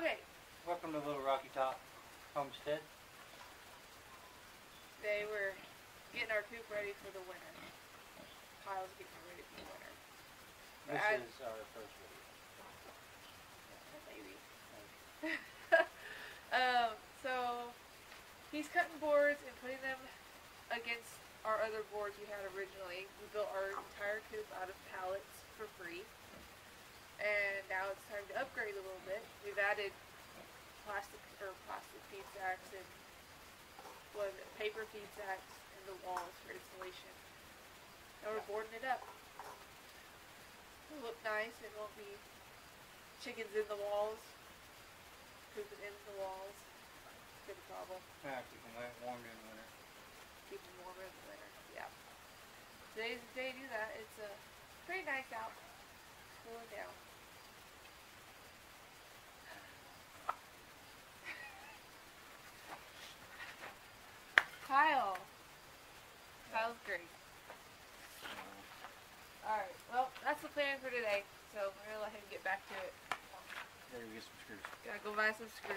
Okay. Welcome to Little Rocky Top Homestead. Today we're getting our coop ready for the winter. Kyle's getting it ready for the winter. This is our first video. Maybe. So he's cutting boards and putting them against our other boards we had originally. We built our entire coop out of pallets for free. And now it's time to upgrade a little bit. We've added plastic feed sacks and paper feed sacks in the walls for insulation. And we're boarding it up. It'll look nice. It won't be chickens in the walls, pooping in the walls. It's good problem. Yeah, keep them warm in winter. Keep them warm in the winter. Yeah. Today's the day to do that. It's a pretty nice out. Cooling down. Kyle. Kyle's great. Alright, well, that's the plan for today. So we're gonna let him get back to it. Gotta go get some screws. Gotta go buy some screws.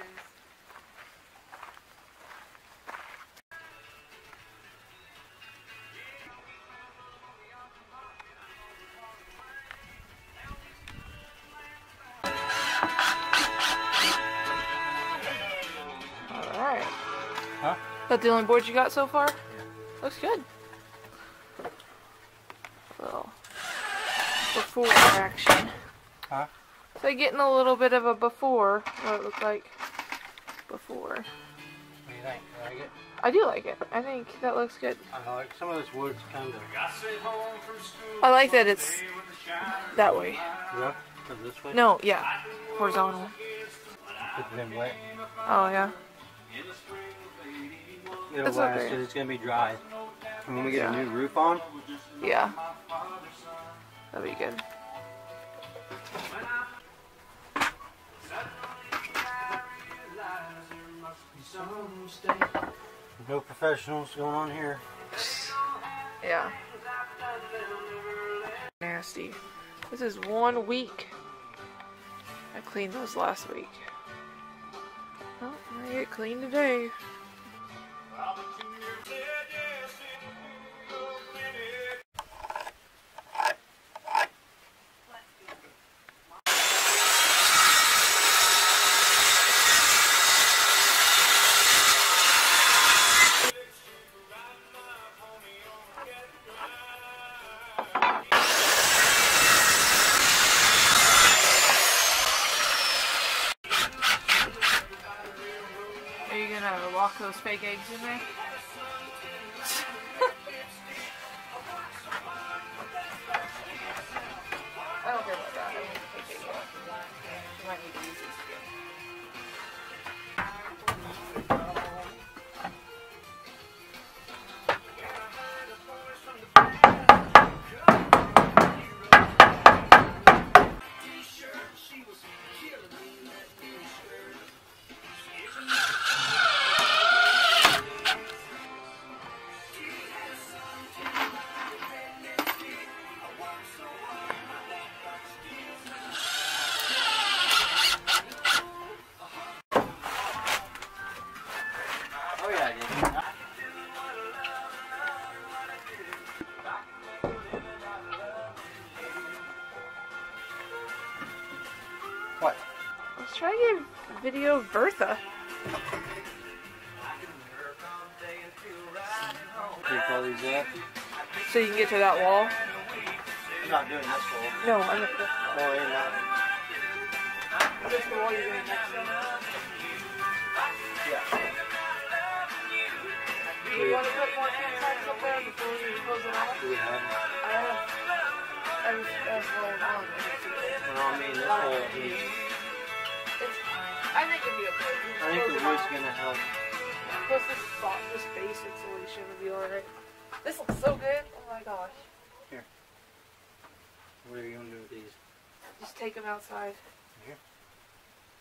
Huh? Is that the only board you got so far? Yeah. Looks good. Well, before action. Huh? So getting a little bit of a before, what it looked like before. What do you think? You like it? I do like it. I think that looks good. I like some of this wood's kind of... I like that it's that way. Yeah? Or this way? No, yeah. Horizontal. Oh, yeah. It'll last because it's going to be dry. And when we get a new roof on? Yeah. That'll be good. No professionals going on here. Yeah. Nasty. This is 1 week. I cleaned those last week. Well, I get clean today. Walk those fake eggs in there. I don't care about that. I mean, fake eggs. You might need to use these What? Let's try to get a video of Bertha. So you can get to that wall? I'm not doing this wall. No, I'm not. No, you're not. That's the wall you're doing next to. Yeah. Do you want to put more campsites up there before you close it off? We have. I was I think it'd be okay. I think the wood's gonna help. Plus this base insulation would be alright. This looks so good. Oh my gosh. Here. What are you gonna do with these? Just take them outside. Here.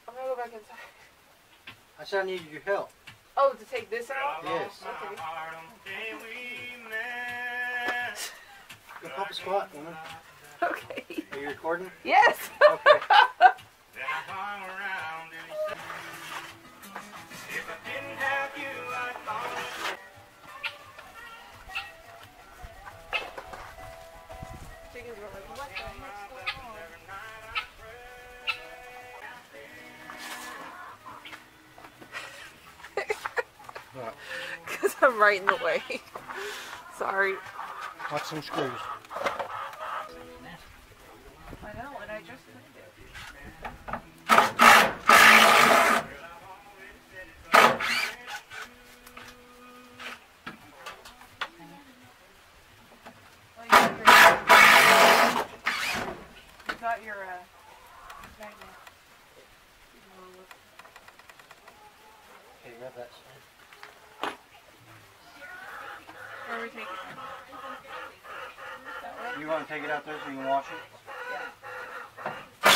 I'm gonna go back inside. I said I needed your help. Oh, to take this out? Yes. Okay. Go pop a squat, woman. Okay. Are you recording? Yes. Okay. I'm right in the way. Sorry. Watch some screws. I know, and I just cleaned it. Got your magnet. Okay, grab that side. Where are we taking it? You want to take it out there so you can wash it? Yeah.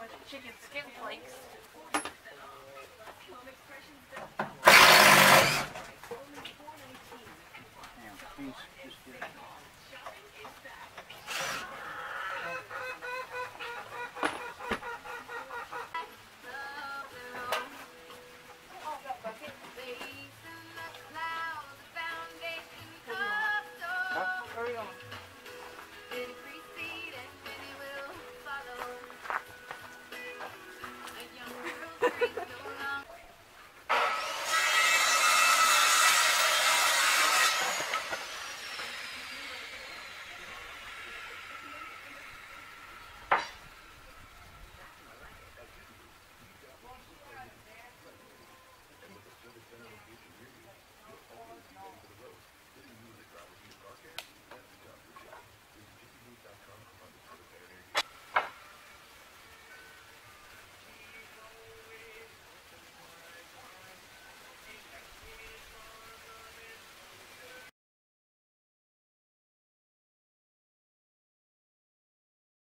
With chicken skin flakes. Yeah, please, just do it.